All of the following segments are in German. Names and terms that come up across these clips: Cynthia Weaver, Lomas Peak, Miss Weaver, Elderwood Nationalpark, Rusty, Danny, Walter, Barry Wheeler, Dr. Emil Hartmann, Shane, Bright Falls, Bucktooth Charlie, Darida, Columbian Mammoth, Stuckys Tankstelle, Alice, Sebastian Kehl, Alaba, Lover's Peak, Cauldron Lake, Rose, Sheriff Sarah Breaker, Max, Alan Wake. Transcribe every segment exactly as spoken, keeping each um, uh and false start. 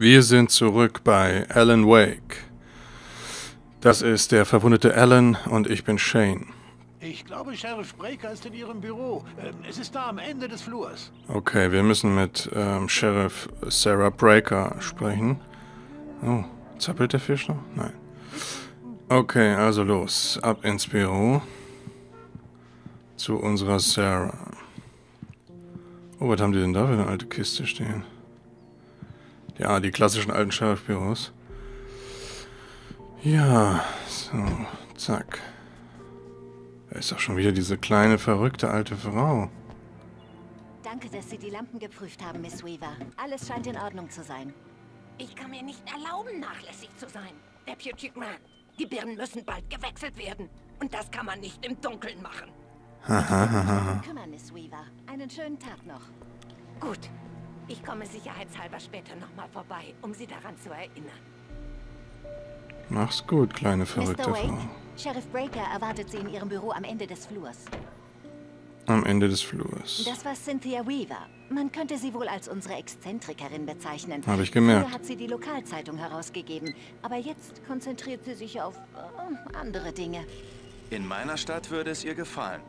Wir sind zurück bei Alan Wake. Das ist der verwundete Alan und ich bin Shane. Ich glaube, Sheriff Breaker ist in Ihrem Büro. Es ist da am Ende des Flurs. Okay, wir müssen mit ähm, Sheriff Sarah Breaker sprechen. Oh, zappelt der Fisch noch? Nein. Okay, also los. Ab ins Büro. Zu unserer Sarah. Oh, was haben die denn da für eine alte Kiste stehen? Ja, die klassischen alten Sheriff-Büros. Ja, so, zack. Da ist doch schon wieder diese kleine, verrückte alte Frau. Danke, dass Sie die Lampen geprüft haben, Miss Weaver. Alles scheint in Ordnung zu sein. Ich kann mir nicht erlauben, nachlässig zu sein, Deputy Grant. Die Birnen müssen bald gewechselt werden. Und das kann man nicht im Dunkeln machen. Hahaha. Kümmern, Miss Weaver. Einen schönen Tag noch. Gut. Ich komme sicherheitshalber später nochmal vorbei, um Sie daran zu erinnern. Mach's gut, kleine verrückte Frau. Wake, Sheriff Breaker erwartet Sie in Ihrem Büro am Ende des Flurs. Am Ende des Flurs. Das war Cynthia Weaver. Man könnte sie wohl als unsere Exzentrikerin bezeichnen. Habe ich gemerkt. Früher hat sie die Lokalzeitung herausgegeben, aber jetzt konzentriert sie sich auf äh, andere Dinge. In meiner Stadt würde es ihr gefallen.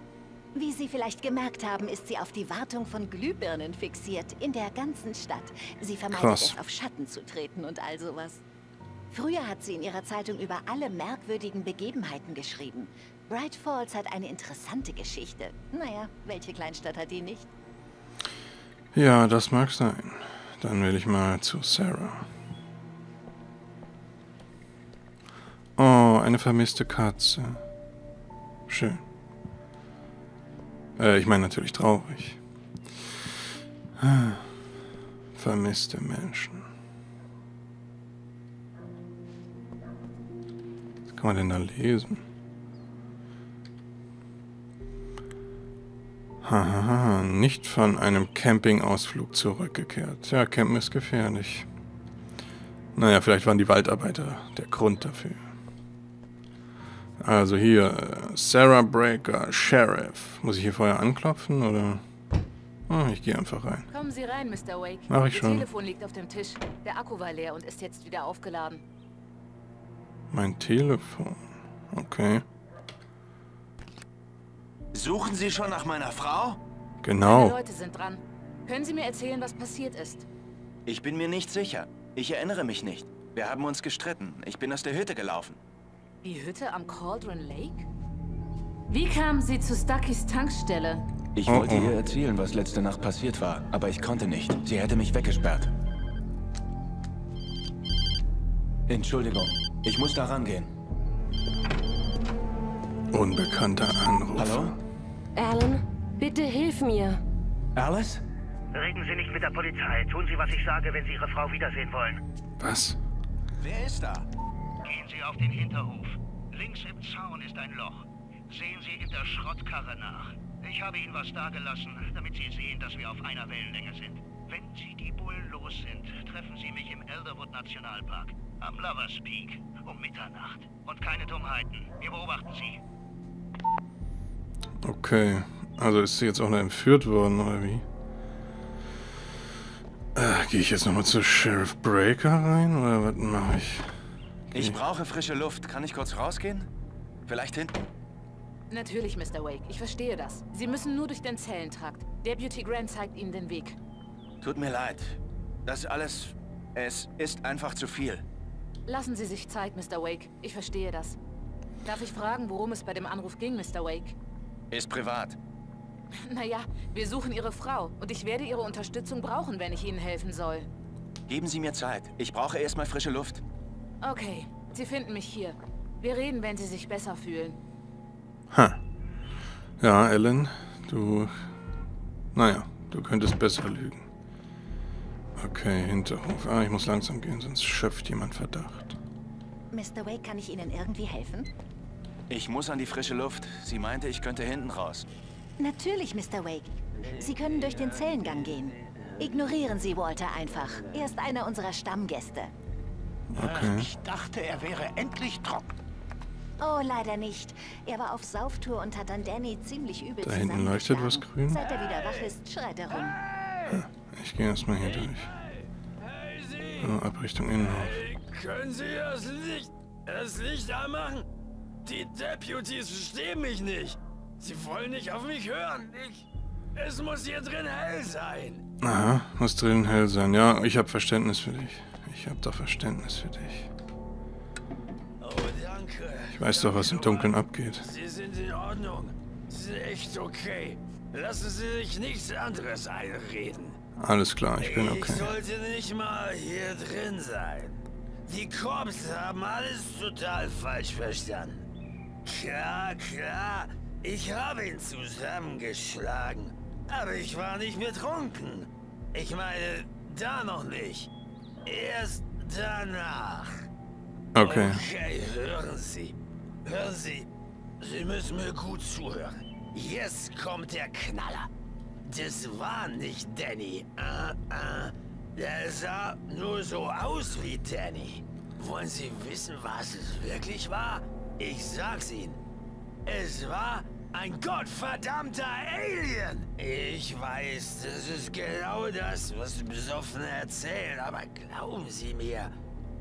Wie Sie vielleicht gemerkt haben, ist sie auf die Wartung von Glühbirnen fixiert in der ganzen Stadt. Sie vermeidet Krass. es, auf Schatten zu treten und all sowas. Früher hat sie in ihrer Zeitung über alle merkwürdigen Begebenheiten geschrieben. Bright Falls hat eine interessante Geschichte. Naja, welche Kleinstadt hat die nicht? Ja, das mag sein. Dann will ich mal zu Sarah. Oh, eine vermisste Katze. Schön. Äh, ich meine natürlich traurig. Vermisste Menschen. Was kann man denn da lesen? Hahaha, nicht von einem Campingausflug zurückgekehrt. Ja, Campen ist gefährlich. Naja, vielleicht waren die Waldarbeiter der Grund dafür. Also hier, Sarah Breaker, Sheriff. Muss ich hier vorher anklopfen, oder? Oh, ich gehe einfach rein. Kommen Sie rein, Mister Wake. Mach ich schon. Ihr Telefon liegt auf dem Tisch. Der Akku war leer und ist jetzt wieder aufgeladen. Mein Telefon. Okay. Suchen Sie schon nach meiner Frau? Genau. Meine Leute sind dran. Können Sie mir erzählen, was passiert ist? Ich bin mir nicht sicher. Ich erinnere mich nicht. Wir haben uns gestritten. Ich bin aus der Hütte gelaufen. Die Hütte am Cauldron Lake? Wie kamen Sie zu Stuckys Tankstelle? Ich oh, wollte oh. ihr erzählen, was letzte Nacht passiert war, aber ich konnte nicht. Sie hätte mich weggesperrt. Entschuldigung. Ich muss da rangehen. Unbekannter Anruf. Hallo? Alan, bitte hilf mir. Alice? Reden Sie nicht mit der Polizei. Tun Sie, was ich sage, wenn Sie Ihre Frau wiedersehen wollen. Was? Wer ist da? Gehen Sie auf den Hinterhof. Links im Zaun ist ein Loch. Sehen Sie in der Schrottkarre nach. Ich habe Ihnen was dagelassen, damit Sie sehen, dass wir auf einer Wellenlänge sind. Wenn Sie die Bullen los sind, treffen Sie mich im Elderwood Nationalpark. Am Lover's Peak, um Mitternacht. Und keine Dummheiten. Wir beobachten Sie. Okay. Also ist sie jetzt auch noch entführt worden, oder wie? Äh, gehe ich jetzt nochmal zu Sheriff Breaker rein, oder was mache ich? Okay. Ich brauche frische Luft. Kann ich kurz rausgehen? Vielleicht hinten? Natürlich, Mister Wake. Ich verstehe das. Sie müssen nur durch den Zellentrakt. Deputy Grant zeigt Ihnen den Weg. Tut mir leid. Das alles... Es ist einfach zu viel. Lassen Sie sich Zeit, Mister Wake. Ich verstehe das. Darf ich fragen, worum es bei dem Anruf ging, Mister Wake? Ist privat. Naja, wir suchen Ihre Frau und ich werde Ihre Unterstützung brauchen, wenn ich Ihnen helfen soll. Geben Sie mir Zeit. Ich brauche erstmal frische Luft. Okay, Sie finden mich hier. Wir reden, wenn Sie sich besser fühlen. Ha. Ja, Alan, du... Naja, du könntest besser lügen. Okay, Hinterhof. Ah, ich muss langsam gehen, sonst schöpft jemand Verdacht. Mister Wake, kann ich Ihnen irgendwie helfen? Ich muss an die frische Luft. Sie meinte, ich könnte hinten raus. Natürlich, Mister Wake. Sie können durch den Zellengang gehen. Ignorieren Sie Walter einfach. Er ist einer unserer Stammgäste. Okay. Ich dachte, er wäre endlich trocken. Oh, leider nicht. Er war auf Sauftour und hat an Danny ziemlich übel zusammengeschlagen. Da hinten leuchtet was grün. Seit er wieder wach ist, schreit er rum. Hm. Ich gehe erstmal hier durch. Nur ab Richtung Innenhof. Hey, können Sie das Licht, das Licht anmachen? Die Deputies verstehen mich nicht. Sie wollen nicht auf mich hören. Ich, es muss hier drin hell sein. Aha, muss drin hell sein. Ja, ich habe Verständnis für dich. Ich habe da Verständnis für dich. Oh, danke. Ich weiß doch, was im Dunkeln abgeht. Sie sind in Ordnung. Sie sind echt okay. Lassen Sie sich nichts anderes einreden. Alles klar, ich bin okay. Ich sollte nicht mal hier drin sein. Die Cops haben alles total falsch verstanden. Klar, klar, ich habe ihn zusammengeschlagen. Aber ich war nicht betrunken. Ich meine, da noch nicht. Erst danach. Okay. Okay, hören Sie. Hören Sie. Sie müssen mir gut zuhören. Jetzt kommt der Knaller. Das war nicht Danny. Uh, uh. Der sah nur so aus wie Danny. Wollen Sie wissen, was es wirklich war? Ich sag's Ihnen. Es war ein gottverdammter Alien. Ich weiß, das ist genau das, was Besoffene erzählen. Aber glauben Sie mir,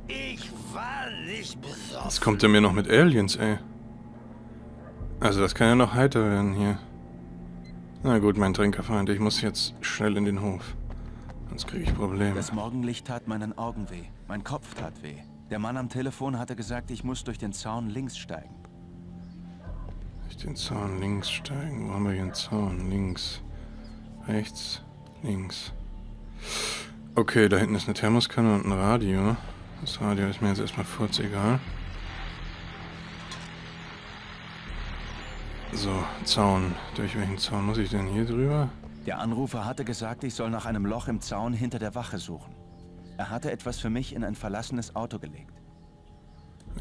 ich war nicht besoffen. Jetzt kommt er mir noch mit Aliens, ey. Also das kann ja noch heiter werden hier. Na gut, mein Trinkerfreund, ich muss jetzt schnell in den Hof. Sonst kriege ich Probleme. Das Morgenlicht tat meinen Augen weh. Mein Kopf tat weh. Der Mann am Telefon hatte gesagt, ich muss durch den Zaun links steigen. Durch den Zaun links steigen. Wo haben wir hier einen Zaun? Links. Rechts. Links. Okay, da hinten ist eine Thermoskanne und ein Radio. Das Radio ist mir jetzt erstmal kurz egal. So, Zaun. Durch welchen Zaun muss ich denn hier drüber? Der Anrufer hatte gesagt, ich soll nach einem Loch im Zaun hinter der Wache suchen. Er hatte etwas für mich in ein verlassenes Auto gelegt.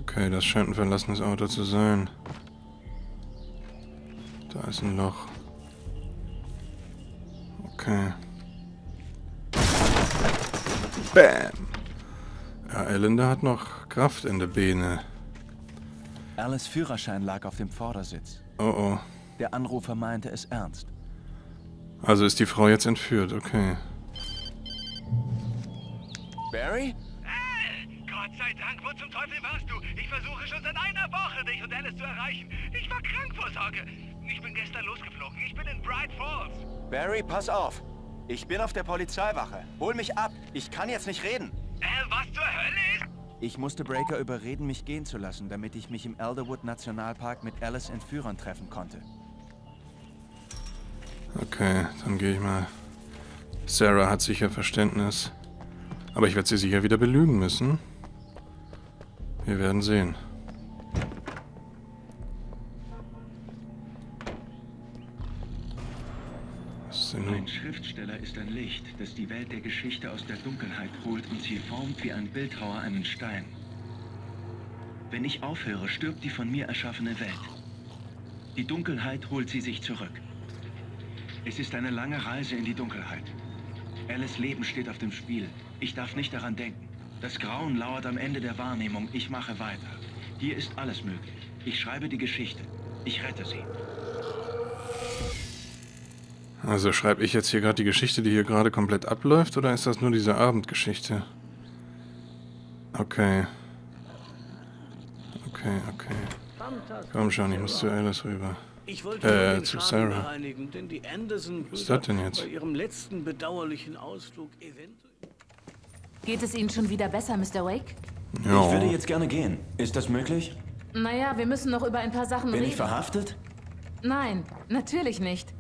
Okay, das scheint ein verlassenes Auto zu sein. Da ist ein Loch. Okay. Bam! Ja, Elender hat noch Kraft in der Beine. Alice' Führerschein lag auf dem Vordersitz. Oh oh. Der Anrufer meinte es ernst. Also ist die Frau jetzt entführt, okay. Barry? Hey, Gott sei Dank, wo zum Teufel warst du? Ich versuche schon seit einer Woche, dich und Alice zu erreichen. Ich war krank vor Sorge. Ich bin gestern losgeflogen. Ich bin in Bright Falls. Barry, pass auf. Ich bin auf der Polizeiwache. Hol mich ab. Ich kann jetzt nicht reden. Äh, was zur Hölle ist... Ich musste Breaker überreden, mich gehen zu lassen, damit ich mich im Elderwood Nationalpark mit Alice Entführern treffen konnte. Okay, dann gehe ich mal. Sarah hat sicher Verständnis. Aber ich werde sie sicher wieder belügen müssen. Wir werden sehen. Ein Schriftsteller ist ein Licht, das die Welt der Geschichte aus der Dunkelheit holt und sie formt wie ein Bildhauer einen Stein. Wenn ich aufhöre, stirbt die von mir erschaffene Welt. Die Dunkelheit holt sie sich zurück. Es ist eine lange Reise in die Dunkelheit. Alice' Leben steht auf dem Spiel. Ich darf nicht daran denken. Das Grauen lauert am Ende der Wahrnehmung. Ich mache weiter. Hier ist alles möglich. Ich schreibe die Geschichte. Ich rette sie. Also schreibe ich jetzt hier gerade die Geschichte, die hier gerade komplett abläuft, oder ist das nur diese Abendgeschichte? Okay. Okay, okay. Komm schon, ich muss zu Alice rüber. Ich wollte äh, den zu Sarah. Bereinigen, denn die Was ist das denn jetzt? Bei ihrem letzten bedauerlichen Ausflug Geht es Ihnen schon wieder besser, Mister Wake? Jo. Ich würde jetzt gerne gehen. Ist das möglich? Naja, wir müssen noch über ein paar Sachen Bin reden. Bin ich verhaftet? Nein, natürlich nicht.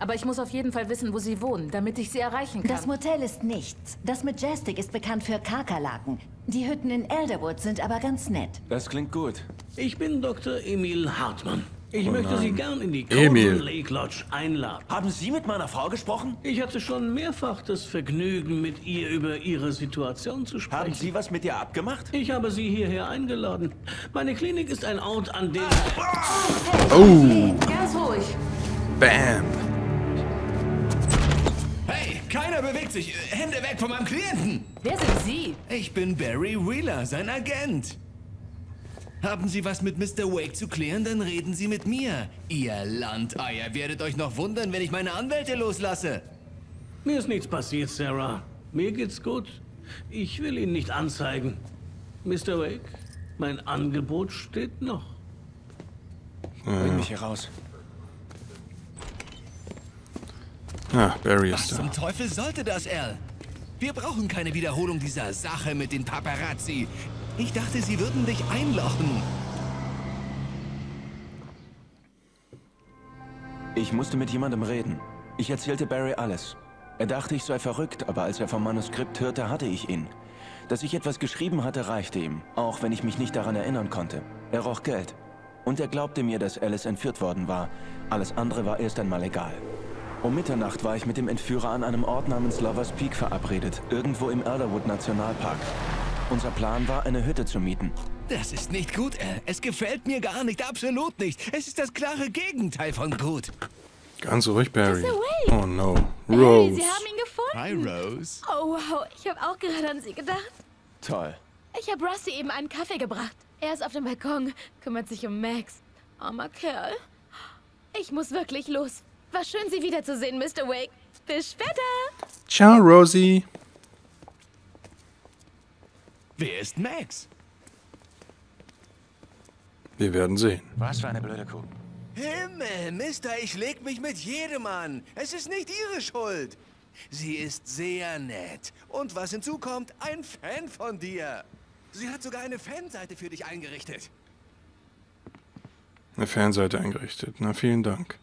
Aber ich muss auf jeden Fall wissen, wo Sie wohnen, damit ich Sie erreichen kann. Das Motel ist nichts. Das Majestic ist bekannt für Kakerlaken. Die Hütten in Elderwood sind aber ganz nett. Das klingt gut. Ich bin Doktor Emil Hartmann. Ich oh möchte Sie gern in die Cauldron Lake Lodge einladen. Haben Sie mit meiner Frau gesprochen? Ich hatte schon mehrfach das Vergnügen, mit ihr über Ihre Situation zu sprechen. Haben Sie was mit ihr abgemacht? Ich habe Sie hierher eingeladen. Meine Klinik ist ein Ort, an dem... Oh! oh. Ganz ruhig. Bam! Keiner bewegt sich. Hände weg von meinem Klienten. Wer sind Sie? Ich bin Barry Wheeler, sein Agent. Haben Sie was mit Mister Wake zu klären, dann reden Sie mit mir. Ihr Landeier werdet euch noch wundern, wenn ich meine Anwälte loslasse. Mir ist nichts passiert, Sarah. Mir geht's gut. Ich will ihn nicht anzeigen. Mister Wake, mein Angebot steht noch. Ah. Bring mich hier raus. Ah, Barry ist da. Was zum Teufel sollte das, Al? Wir brauchen keine Wiederholung dieser Sache mit den Paparazzi. Ich dachte, sie würden dich einlochen. Ich musste mit jemandem reden. Ich erzählte Barry alles. Er dachte, ich sei verrückt, aber als er vom Manuskript hörte, hatte ich ihn. Dass ich etwas geschrieben hatte, reichte ihm, auch wenn ich mich nicht daran erinnern konnte. Er roch Geld. Und er glaubte mir, dass Alice entführt worden war. Alles andere war erst einmal egal. Um Mitternacht war ich mit dem Entführer an einem Ort namens Lover's Peak verabredet, irgendwo im Elderwood Nationalpark. Unser Plan war, eine Hütte zu mieten. Das ist nicht gut, Al. Es gefällt mir gar nicht, absolut nicht. Es ist das klare Gegenteil von gut. Ganz ruhig, Barry. Oh no, Rose. Hey, Sie haben ihn gefunden. Hi, Rose. Oh wow, ich habe auch gerade an Sie gedacht. Toll. Ich habe Rusty eben einen Kaffee gebracht. Er ist auf dem Balkon, kümmert sich um Max. Armer Kerl. Ich muss wirklich los. War schön, Sie wiederzusehen, Mister Wake. Bis später. Ciao, Rosie. Wer ist Max? Wir werden sehen. Was für eine blöde Kuh. Himmel, Mister, ich leg mich mit jedem an. Es ist nicht Ihre Schuld. Sie ist sehr nett. Und was hinzukommt, ein Fan von dir. Sie hat sogar eine Fanseite für dich eingerichtet. Eine Fanseite eingerichtet. Na, vielen Dank.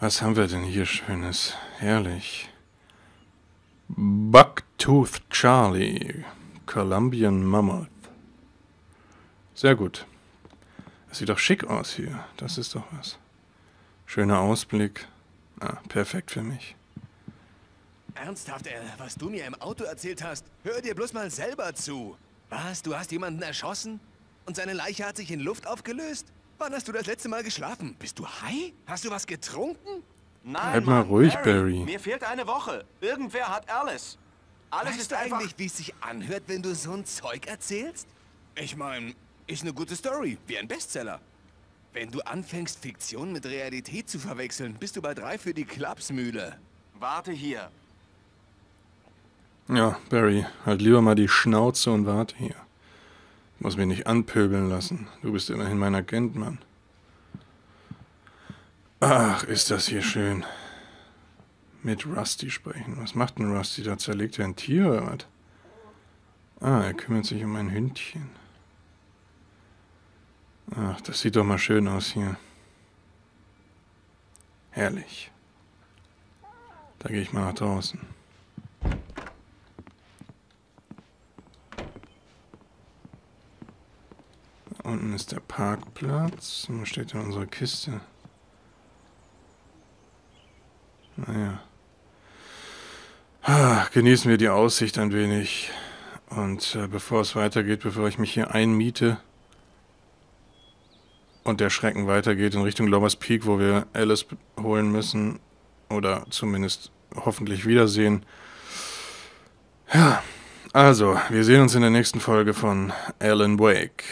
Was haben wir denn hier Schönes? Herrlich. Bucktooth Charlie. Columbian Mammoth. Sehr gut. Das sieht doch schick aus hier. Das ist doch was. Schöner Ausblick. Ah, perfekt für mich. Ernsthaft, Al, was du mir im Auto erzählt hast, hör dir bloß mal selber zu. Was, du hast jemanden erschossen? Und seine Leiche hat sich in Luft aufgelöst? Wann hast du das letzte Mal geschlafen? Bist du high? Hast du was getrunken? Nein, halt mal Mann, ruhig, Barry. Barry. Mir fehlt eine Woche. Irgendwer hat Alice. Alles weißt ist du eigentlich, wie es sich anhört, wenn du so ein Zeug erzählst? Ich meine... Ist eine gute Story, wie ein Bestseller. Wenn du anfängst, Fiktion mit Realität zu verwechseln, bist du bei drei für die Klapsmühle. Warte hier. Ja, Barry, halt lieber mal die Schnauze und warte hier. Ich muss mich nicht anpöbeln lassen. Du bist immerhin mein Agent, Mann. Ach, ist das hier schön. Mit Rusty sprechen. Was macht denn Rusty? Da zerlegt er ein Tier oder was? Ah, er kümmert sich um ein Hündchen. Ach, das sieht doch mal schön aus hier. Herrlich. Da gehe ich mal nach draußen. Da unten ist der Parkplatz. Und was steht in unserer Kiste? Naja. Ah, genießen wir die Aussicht ein wenig. Und äh, bevor es weitergeht, bevor ich mich hier einmiete... Und der Schrecken weitergeht in Richtung Lomas Peak, wo wir Alice holen müssen. Oder zumindest hoffentlich wiedersehen. Ja, also, wir sehen uns in der nächsten Folge von Alan Wake.